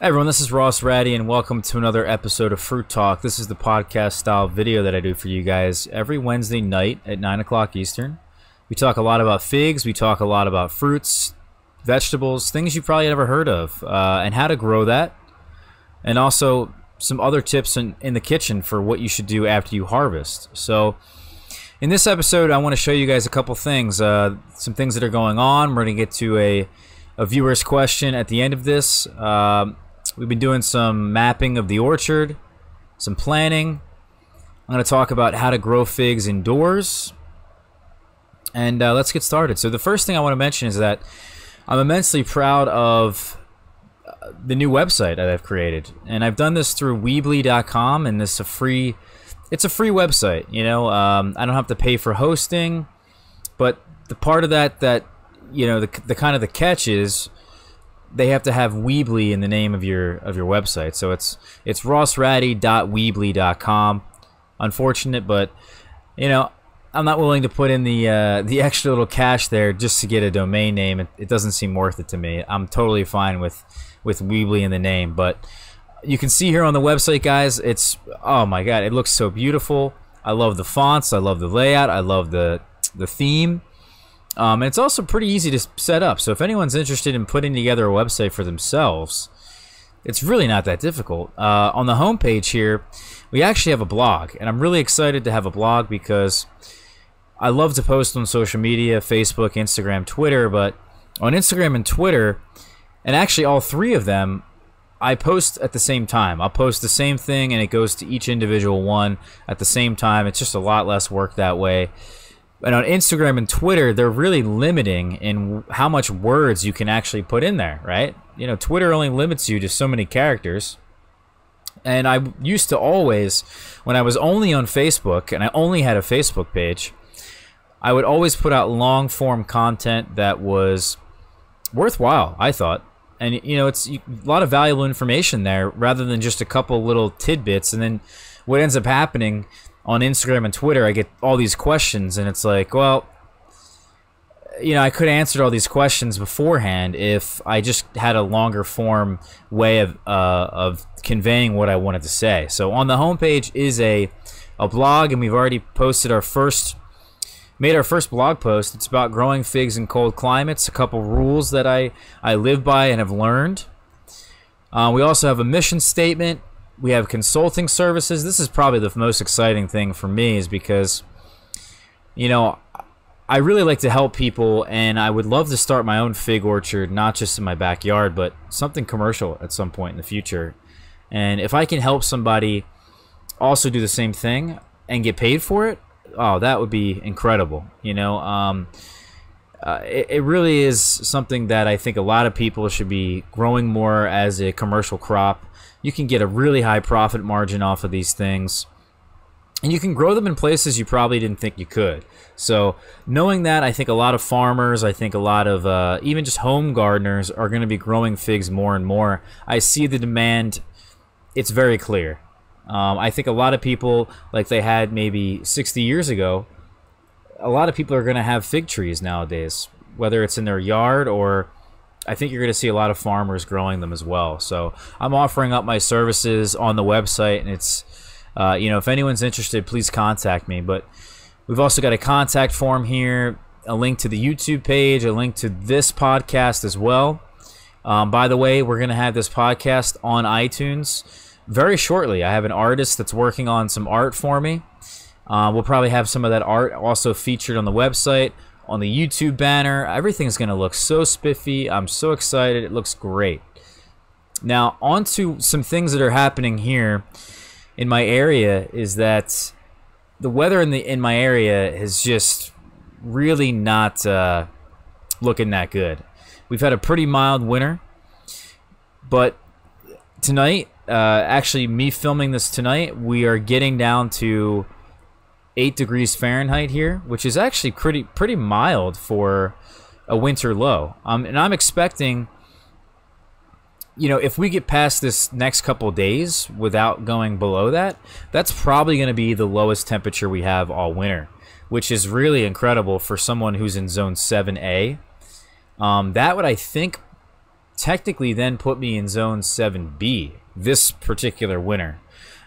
Hi everyone, this is Ross Raddi and welcome to another episode of Fruit Talk. This is the podcast style video that I do for you guys every Wednesday night at 9 o'clock Eastern. We talk a lot about figs, we talk a lot about fruits, vegetables, things you've probably never heard of, and how to grow that, and also some other tips in the kitchen for what you should do after you harvest. So in this episode, I want to show you guys a couple things, some things that are going on. We're going to get to a viewer's question at the end of this. We've been doing some mapping of the orchard, some planning. I'm going to talk about how to grow figs indoors. And let's get started. So the first thing I want to mention is that I'm immensely proud of the new website that I've created. And I've done this through weebly.com, and this is a free website, you know. I don't have to pay for hosting, but the part of that you know, the kind of the catch is they have to have Weebly in the name of your website. So it's rossraddi.weebly.com. Unfortunate, but you know, I'm not willing to put in the extra little cash there just to get a domain name. It doesn't seem worth it to me. I'm totally fine with Weebly in the name, but you can see here on the website, guys, it's, oh my god, it looks so beautiful. I love the fonts, I love the layout, I love the theme. And it's also pretty easy to set up. So if anyone's interested in putting together a website for themselves, it's really not that difficult. On the homepage here, we actually have a blog, and I'm really excited to have a blog because I love to post on social media, Facebook, Instagram, Twitter, but on Instagram and Twitter, and actually all three of them, I post at the same time. I'll post the same thing and it goes to each individual one at the same time. It's just a lot less work that way. And on Instagram and Twitter, they're really limiting in how much words you can actually put in there, right? You know, Twitter only limits you to so many characters. And I used to always, when I was only on Facebook and I only had a Facebook page, I would always put out long-form content that was worthwhile, I thought. And, you know, it's a lot of valuable information there rather than just a couple little tidbits. And then what ends up happening on Instagram and Twitter, I get all these questions, and it's like, well, you know, I could have answered all these questions beforehand if I just had a longer form way of conveying what I wanted to say. So on the homepage is a blog, and we've already posted made our first blog post. It's about growing figs in cold climates, a couple rules that I live by and have learned. We also have a mission statement. We have consulting services. This is probably the most exciting thing for me, is because, you know, I really like to help people, and I would love to start my own fig orchard, not just in my backyard, but something commercial at some point in the future. And if I can help somebody also do the same thing and get paid for it, oh, that would be incredible. You know, it really is something that I think a lot of people should be growing more as a commercial crop. You can get a really high profit margin off of these things, and you can grow them in places you probably didn't think you could. So knowing that, I think a lot of farmers, I think a lot of even just home gardeners are going to be growing figs more and more. I see the demand. It's very clear. I think a lot of people, like they had maybe 60 years ago, a lot of people are going to have fig trees nowadays, whether it's in their yard or I think you're going to see a lot of farmers growing them as well. So I'm offering up my services on the website, and it's, you know, if anyone's interested, please contact me. But we've also got a contact form here, a link to the YouTube page, a link to this podcast as well. By the way, we're going to have this podcast on iTunes very shortly. I have an artist that's working on some art for me. We'll probably have some of that art also featured on the website. On the YouTube banner, everything's going to look so spiffy. I'm so excited. It looks great. Now, on to some things that are happening here in my area, is that the weather in my area is just really not looking that good. We've had a pretty mild winter, but tonight, actually me filming this tonight, we are getting down to 8 degrees Fahrenheit here, which is actually pretty mild for a winter low. And I'm expecting, you know, if we get past this next couple days without going below that, that's probably going to be the lowest temperature we have all winter, which is really incredible for someone who's in Zone 7A. That would, I think, technically then put me in Zone 7B this particular winter.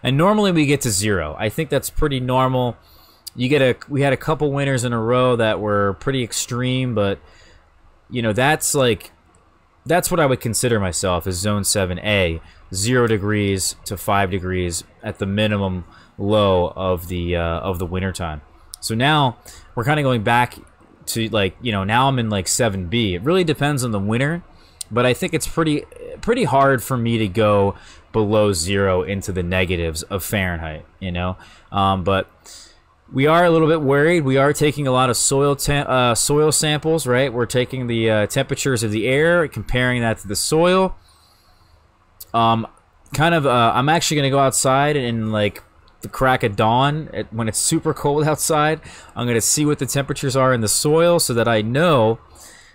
And normally we get to 0. I think that's pretty normal. You get we had a couple winters in a row that were pretty extreme, but you know, that's like, that's what I would consider myself as Zone 7A, 0 degrees to 5 degrees at the minimum low of the winter time. So now we're kind of going back to, like, you know, now I'm in like 7B. It really depends on the winter, but I think it's pretty hard for me to go below 0 into the negatives of Fahrenheit, you know. But we are a little bit worried. We are taking a lot of soil samples, right? We're taking the temperatures of the air, comparing that to the soil. I'm actually going to go outside and, like, the crack of dawn, when it's super cold outside, I'm going to see what the temperatures are in the soil so that I know,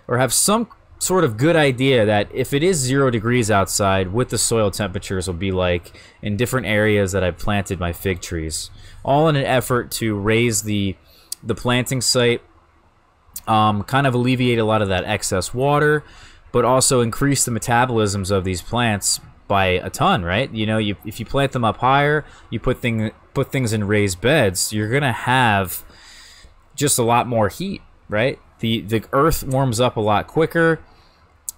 or have some sort of good idea, that if it is 0 degrees outside, what the soil temperatures will be like in different areas that I've planted my fig trees, all in an effort to raise the planting site, kind of alleviate a lot of that excess water, but also increase the metabolisms of these plants by a ton, right? You know, if you plant them up higher, you put things in raised beds, you're gonna have just a lot more heat, right? The earth warms up a lot quicker.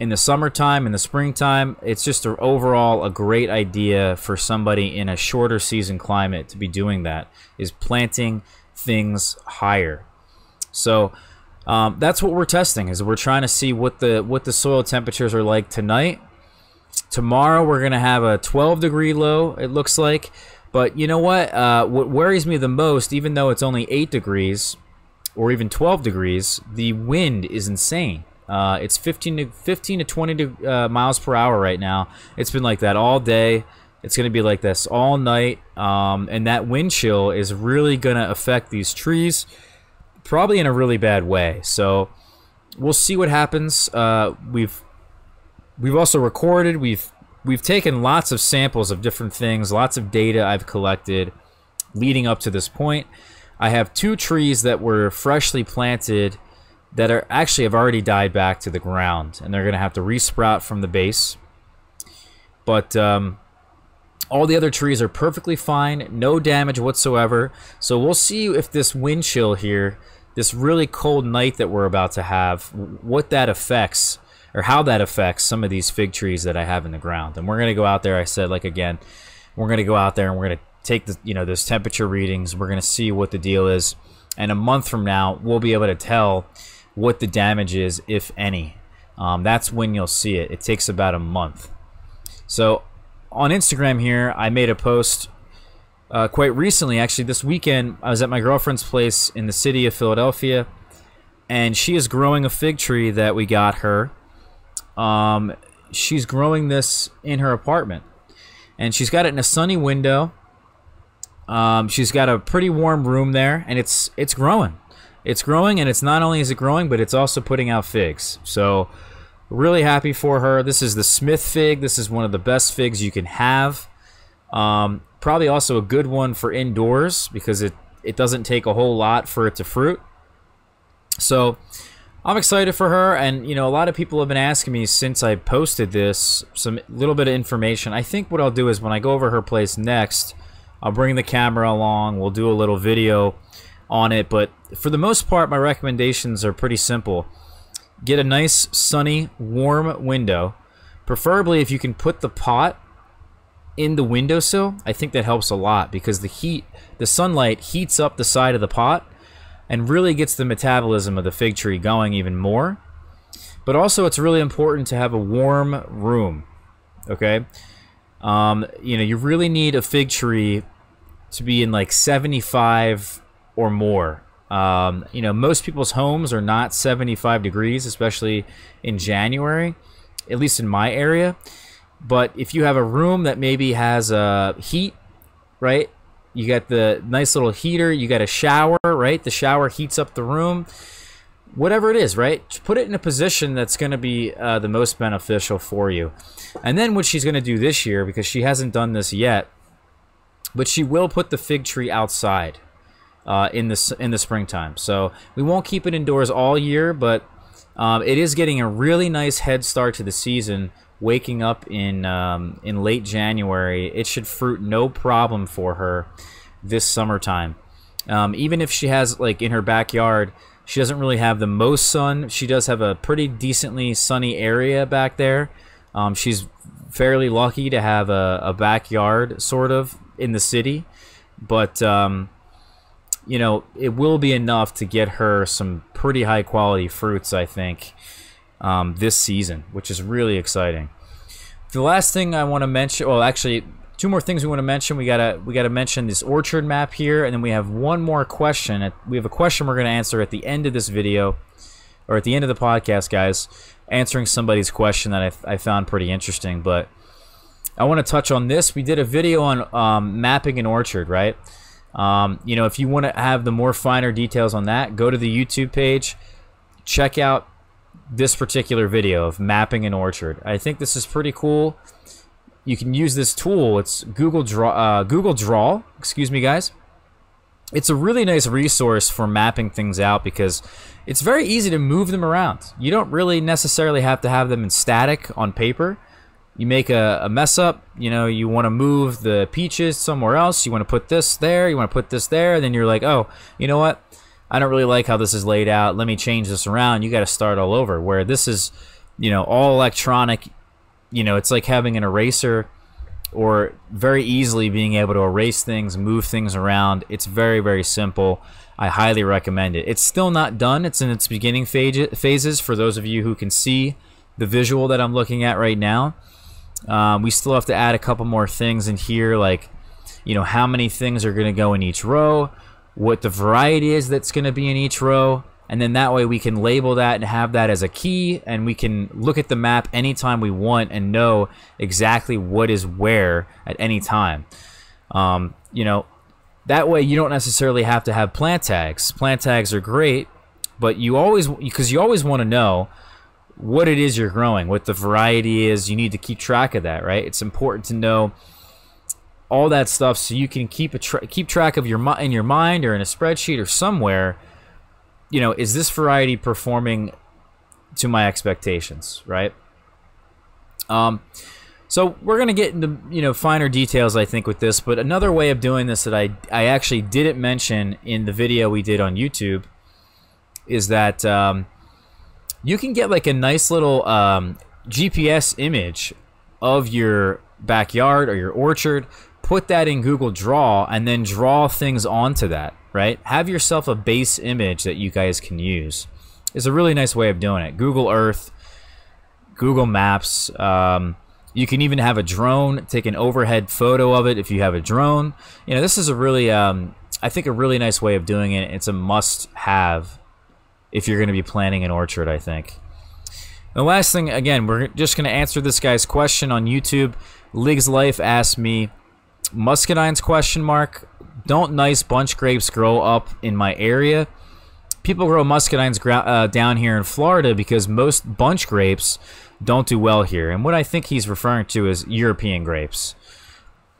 In the summertime, in the springtime, it's just overall a great idea for somebody in a shorter season climate to be doing that, is planting things higher. So that's what we're testing, is we're trying to see what the soil temperatures are like tonight. Tomorrow we're going to have a 12-degree low, it looks like. But you know what worries me the most, even though it's only 8 degrees or even 12 degrees, the wind is insane. It's 15 to 20 miles per hour right now. It's been like that all day. It's going to be like this all night. And that wind chill is really going to affect these trees, probably in a really bad way. So we'll see what happens. We've also recorded. We've taken lots of samples of different things, lots of data I've collected leading up to this point. I have 2 trees that were freshly planted that are actually have already died back to the ground, and they're gonna have to resprout from the base. But all the other trees are perfectly fine, no damage whatsoever. So we'll see if this wind chill here, this really cold night that we're about to have, what that affects, or how that affects some of these fig trees that I have in the ground. And we're gonna go out there, I said, like, again, we're gonna go out there and we're gonna take the, you know, those temperature readings. We're gonna see what the deal is. And a month from now, we'll be able to tell what the damage is, if any. That's when you'll see it. It takes about a month. So on Instagram here, I made a post quite recently. Actually, this weekend, I was at my girlfriend's place in the city of Philadelphia, and she is growing a fig tree that we got her. She's growing this in her apartment, and she's got it in a sunny window. She's got a pretty warm room there, and it's growing. It's growing, and it's not only is it growing, but it's also putting out figs. So really happy for her. This is the Smith fig. This is one of the best figs you can have. Probably also a good one for indoors, because it doesn't take a whole lot for it to fruit. So I'm excited for her, and you know, a lot of people have been asking me since I posted this, some little bit of information. I think what I'll do is when I go over her place next, I'll bring the camera along. We'll do a little video on it, but for the most part, my recommendations are pretty simple. Get a nice, sunny, warm window. Preferably, if you can put the pot in the windowsill, I think that helps a lot, because the heat, the sunlight heats up the side of the pot and really gets the metabolism of the fig tree going even more. But also, it's really important to have a warm room, okay? You know, you really need a fig tree to be in like 75 or more. You know, most people's homes are not 75 degrees, especially in January, at least in my area. But if you have a room that maybe has a heat, right? You got the nice little heater, you got a shower, right? The shower heats up the room. Whatever it is, right? Put it in a position that's going to be the most beneficial for you. And then what she's going to do this year, because she hasn't done this yet, but she will put the fig tree outside. In the springtime. So we won't keep it indoors all year, but It is getting a really nice head start to the season, waking up in late January. It should fruit no problem for her this summertime. Even if she has, like, in her backyard, she doesn't really have the most sun. She does have a pretty decently sunny area back there. She's fairly lucky to have a backyard, sort of, in the city. But, you know, it will be enough to get her some pretty high-quality fruits, I think, this season, which is really exciting. The last thing I want to mention, well, actually, two more things we want to mention. We gotta mention this orchard map here, and then we have one more question. We have a question we're gonna answer at the end of this video, or at the end of the podcast, guys. Answering somebody's question that I found pretty interesting, but I want to touch on this. We did a video on mapping an orchard, right? You know, if you want to have the more finer details on that, go to the YouTube page, check out this particular video of mapping an orchard. I think this is pretty cool. You can use this tool. It's Google Draw, excuse me, guys. It's a really nice resource for mapping things out because it's very easy to move them around. You don't really necessarily have to have them in static on paper. You make a mess up, you know, you want to move the peaches somewhere else, you want to put this there, you want to put this there, and then you're like, oh, you know what? I don't really like how this is laid out. Let me change this around. You got to start all over, where this is, you know, all electronic. You know, it's like having an eraser or very easily being able to erase things, move things around. It's very, very simple. I highly recommend it. It's still not done. It's in its beginning phases for those of you who can see the visual that I'm looking at right now. We still have to add a couple more things in here, like, you know, how many things are going to go in each row, what the variety is that's going to be in each row, and then that way we can label that and have that as a key, and we can look at the map anytime we want and know exactly what is where at any time. You know, that way you don't necessarily have to have plant tags. Plant tags are great, but you always want to know what it is you're growing, what the variety is. You need to keep track of that, right? It's important to know all that stuff so you can keep track of in your mind or in a spreadsheet or somewhere. You know, is this variety performing to my expectations, right? So we're gonna get into, you know, finer details, I think, with this. But another way of doing this that I actually didn't mention in the video we did on YouTube is that you can get, like, a nice little GPS image of your backyard or your orchard, put that in Google Draw, and then draw things onto that, right? Have yourself a base image that you guys can use. It's a really nice way of doing it. Google Earth, Google Maps. You can even have a drone, take an overhead photo of it if you have a drone. You know, this is a really, I think, a really nice way of doing it. It's a must-have if you're going to be planting an orchard, I think. The last thing, again, we're just going to answer this guy's question on YouTube. Lig's Life asked me, muscadine's question mark, don't nice bunch grapes grow up in my area? People grow muscadines down here in Florida because most bunch grapes don't do well here. And what I think he's referring to is European grapes.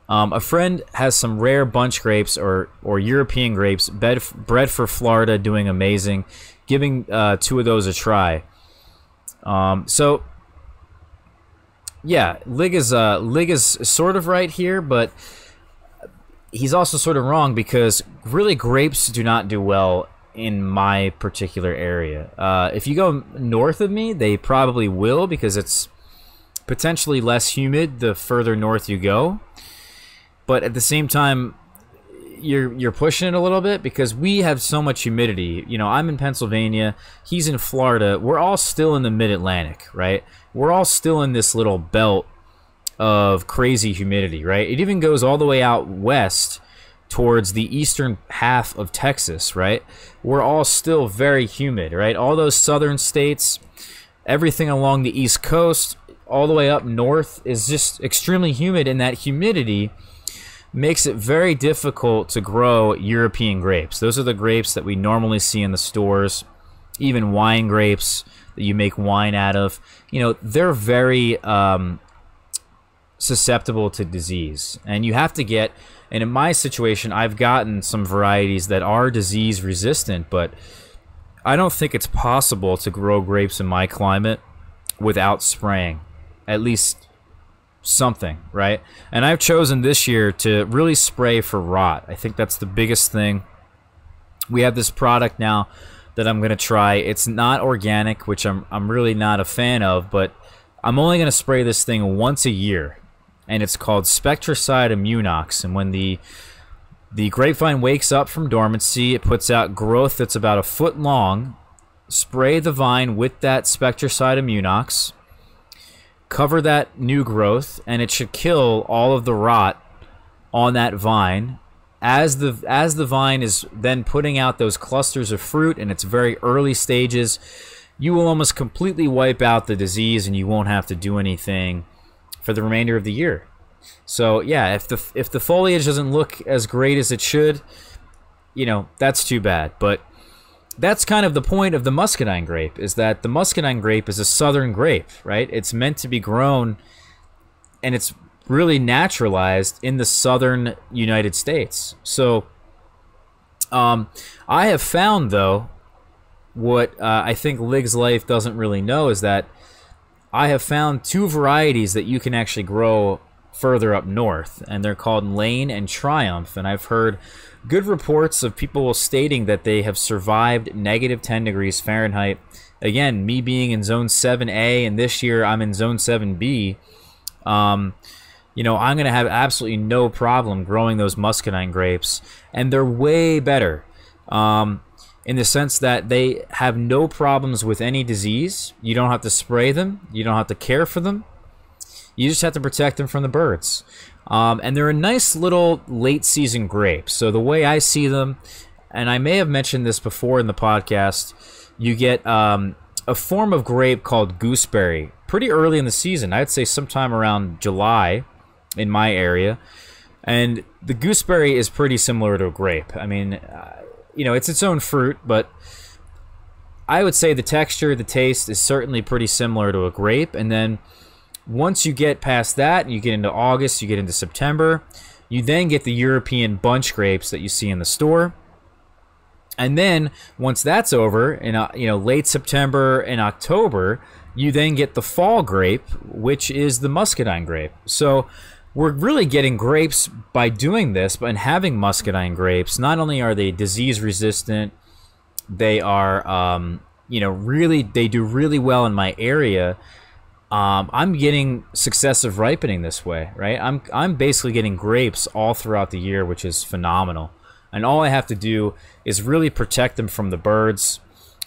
A friend has some rare bunch grapes or European grapes bred for Florida, doing amazing. Giving two of those a try. So yeah, Lig is sort of right here, but he's also sort of wrong, because really grapes do not do well in my particular area. If you go north of me, they probably will, because it's potentially less humid the further north you go. But at the same time, you're pushing it a little bit, because we have so much humidity. You know, I'm in Pennsylvania, he's in Florida. We're all still in the mid-Atlantic, right? We're all still in this little belt of crazy humidity, right? It even goes all the way out west towards the eastern half of Texas, right? We're all still very humid, right? All those southern states, everything along the East Coast, all the way up north is just extremely humid, and that humidity makes it very difficult to grow European grapes. Those are the grapes that we normally see in the stores, even wine grapes that you make wine out of. You know, they're very susceptible to disease, and you have to get, and in my situation, I've gotten some varieties that are disease resistant, but I don't think it's possible to grow grapes in my climate without spraying at least something, right? And I've chosen this year to really spray for rot. I think that's the biggest thing. We have this product now that I'm going to try. It's not organic, which I'm really not a fan of, but I'm only going to spray this thing once a year, and it's called Spectracide Immunox. And when the grapevine wakes up from dormancy, it puts out growth that's about a foot long. Spray the vine with that Spectracide Immunox, cover that new growth, and it should kill all of the rot on that vine. As the vine is then putting out those clusters of fruit in its very early stages, you will almost completely wipe out the disease, and you won't have to do anything for the remainder of the year. So yeah, if the foliage doesn't look as great as it should, you know, that's too bad. But that's kind of the point of the muscadine grape, is that the muscadine grape is a southern grape, right? It's meant to be grown, and it's really naturalized in the southern United States. So I have found, though, what I think Lig's Life doesn't really know, is that I have found two varieties that you can actually grow further up north, and they're called Lane and Triumph. And I've heard good reports of people stating that they have survived negative 10 degrees Fahrenheit. Again, me being in Zone 7A, and this year I'm in Zone 7B, you know, I'm going to have absolutely no problem growing those muscadine grapes. And they're way better in the sense that they have no problems with any disease. You don't have to spray them. You don't have to care for them. You just have to protect them from the birds. And they're a nice little late season grape. So the way I see them, and I may have mentioned this before in the podcast, you get a form of grape called gooseberry pretty early in the season. I'd say sometime around July in my area. And the gooseberry is pretty similar to a grape. I mean, you know, it's its own fruit, but I would say the texture, the taste is certainly pretty similar to a grape. And then once you get past that, you get into August, you get into September, you then get the European bunch grapes that you see in the store. And then once that's over, in you know, late September and October, you then get the fall grape, which is the muscadine grape. So we're really getting grapes by doing this, and having muscadine grapes. Not only are they disease resistant, they are you know, really, they do really well in my area. I'm getting successive ripening this way, right? I'm basically getting grapes all throughout the year, which is phenomenal. And all I have to do is really protect them from the birds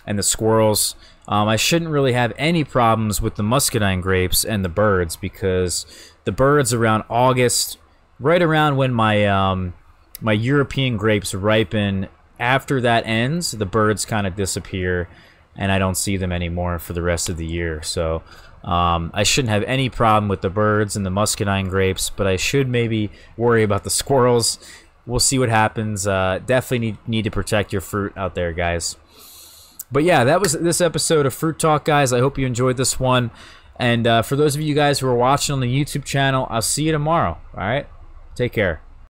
and the squirrels. I shouldn't really have any problems with the muscadine grapes and the birds, because the birds around August, right around when my my European grapes ripen, after that ends, the birds kind of disappear, and I don't see them anymore for the rest of the year. So I shouldn't have any problem with the birds and the muscadine grapes, but I should maybe worry about the squirrels. We'll see what happens. Definitely need to protect your fruit out there, guys. But yeah, that was this episode of Fruit Talk, guys. I hope you enjoyed this one. And for those of you guys who are watching on the YouTube channel, I'll see you tomorrow. All right? Take care.